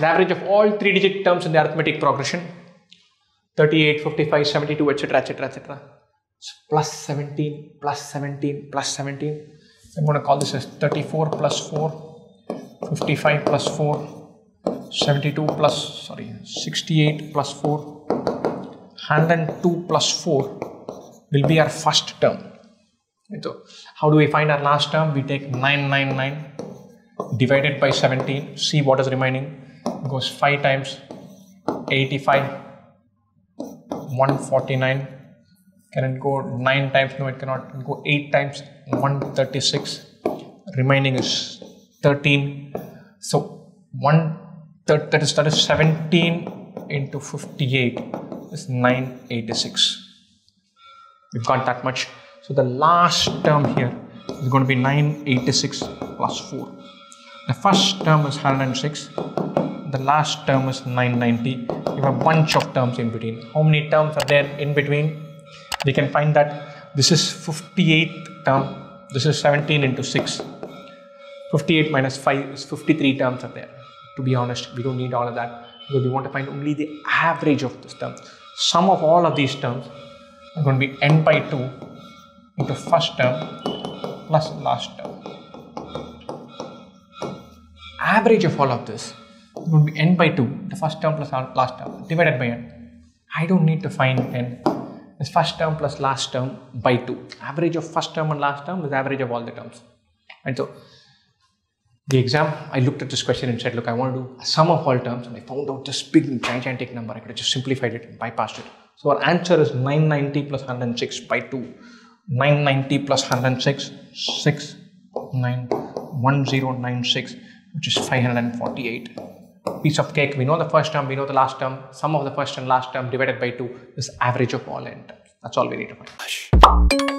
an average of all three-digit terms in the arithmetic progression, 38, 55, 72, etc., etc., etc. So plus 17, plus 17, plus 17. I'm going to call this as 34 plus 4, 55 plus 4, 72 plus, 68 plus 4, 102 plus 4 will be our first term. So how do we find our last term? We take 999 divided by 17. See what is remaining. It goes 5 times 85, 149. Can it go 9 times? No, it cannot. It can go 8 times 136. Remaining is 13. So that is 17 into 58 is 986. We've got that much. So the last term here is going to be 986 plus 4. The first term is 106. The last term is 990. We have a bunch of terms in between. How many terms are there in between? We can find that this is 58th term. This is 17 into 6. 58 minus 5 is 53 terms are there. To be honest, we don't need all of that, because we want to find only the average of this term. Sum of all of these terms are going to be n by 2. The first term plus last term. Average of all of this would be n by 2, the first term plus last term, divided by n. I don't need to find n. It's first term plus last term by 2. Average of first term and last term is average of all the terms. And so, the exam, I looked at this question and said, look, I want to do a sum of all terms, and I found out this big gigantic number. I could have just simplified it and bypassed it. So our answer is 990 plus 106 by 2. 990 plus 106, 1096, which is 548. Piece of cake. We know the first term, we know the last term. Sum of the first and last term divided by 2 is average of all n terms. That's all we need to find.